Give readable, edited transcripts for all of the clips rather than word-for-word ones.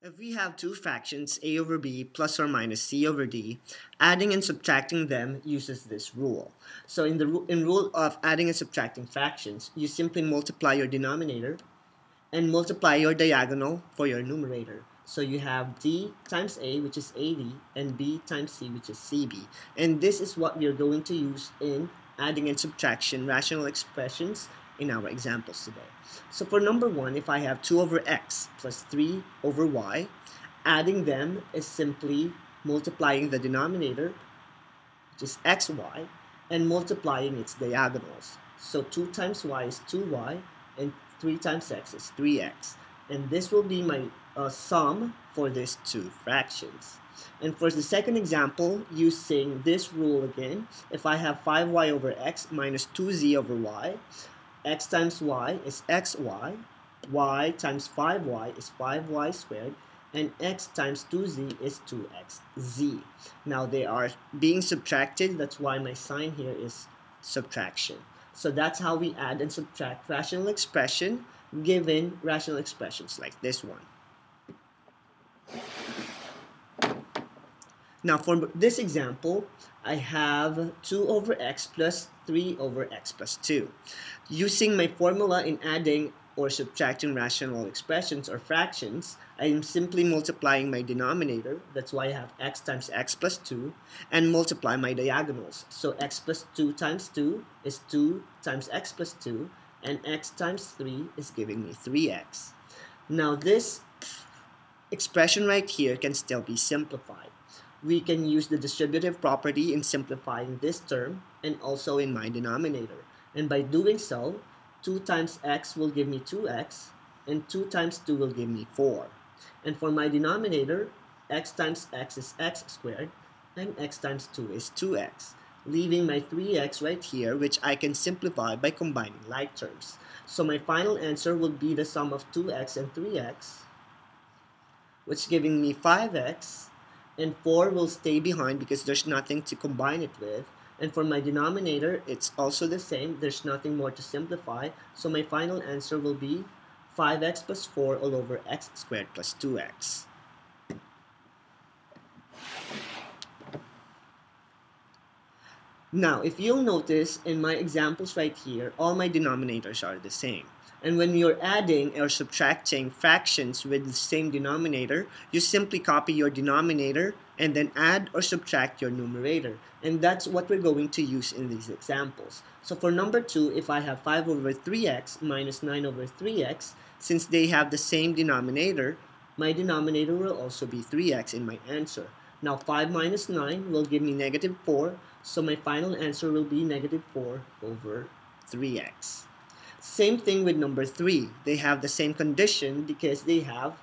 If we have two fractions, a over b plus or minus c over d, adding and subtracting them uses this rule. So in rule of adding and subtracting fractions, you simply multiply your denominator and multiply your diagonal for your numerator. So you have d times a, which is ad, and b times c, which is cb. And this is what we are going to use in adding and subtraction rational expressions in our examples today. So for number one, if I have 2 over x plus 3 over y, adding them is simply multiplying the denominator, which is xy, and multiplying its diagonals. So 2 times y is 2y, and 3 times x is 3x. And this will be my sum for these two fractions. And for the second example, using this rule again, if I have 5y over x minus 2z over y, x times y is xy, y times 5y is 5y squared, and x times 2z is 2xz. Now they are being subtracted, that's why my sign here is subtraction. So that's how we add and subtract rational expression given rational expressions like this one. Now for this example, I have 2 over x plus 3 over x plus 2. Using my formula in adding or subtracting rational expressions or fractions, I am simply multiplying my denominator, that's why I have x times x plus 2, and multiply my diagonals. So x plus 2 times 2 is 2 times x plus 2, and x times 3 is giving me 3x. Now this expression right here can still be simplified. We can use the distributive property in simplifying this term and also in my denominator. And by doing so, 2 times x will give me 2x, and 2 times 2 will give me 4. And for my denominator, x times x is x squared, and x times 2 is 2x, leaving my 3x right here, which I can simplify by combining like terms. So my final answer will be the sum of 2x and 3x, which is giving me 5x, and 4 will stay behind because there's nothing to combine it with. And for my denominator, it's also the same. There's nothing more to simplify. So my final answer will be 5x plus 4 all over x squared plus 2x. Now, if you'll notice in my examples right here, all my denominators are the same. And when you're adding or subtracting fractions with the same denominator, you simply copy your denominator and then add or subtract your numerator. And that's what we're going to use in these examples. So for number 2, if I have 5 over 3x minus 9 over 3x, since they have the same denominator, my denominator will also be 3x in my answer. Now 5 minus 9 will give me negative 4, so my final answer will be negative 4 over 3x. Same thing with number 3. They have the same condition because they have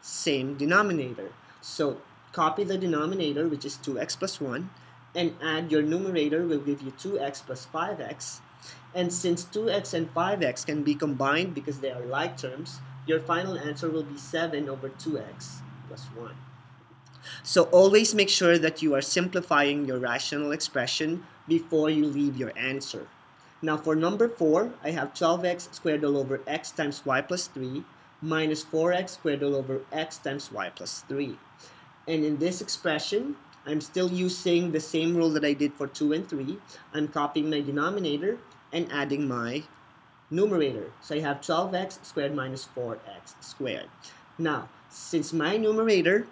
same denominator. So copy the denominator, which is 2x plus 1, and add your numerator will give you 2x plus 5x. And since 2x and 5x can be combined because they are like terms, your final answer will be 7 over 2x plus 1. So always make sure that you are simplifying your rational expression before you leave your answer. Now for number 4, I have 12x squared all over x times y plus 3 minus 4x squared all over x times y plus 3. And in this expression, I'm still using the same rule that I did for 2 and 3. I'm copying my denominator and adding my numerator. So I have 12x squared minus 4x squared. Now, since my numerator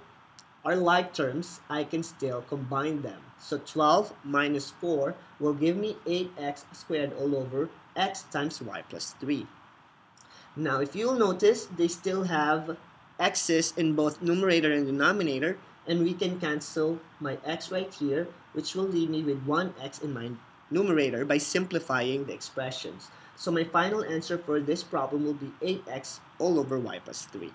are like terms, I can still combine them. So 12 minus 4 will give me 8x squared all over x times y plus 3. Now if you'll notice, they still have x's in both numerator and denominator, and we can cancel my x right here, which will leave me with 1x in my numerator by simplifying the expressions. So my final answer for this problem will be 8x all over y plus 3.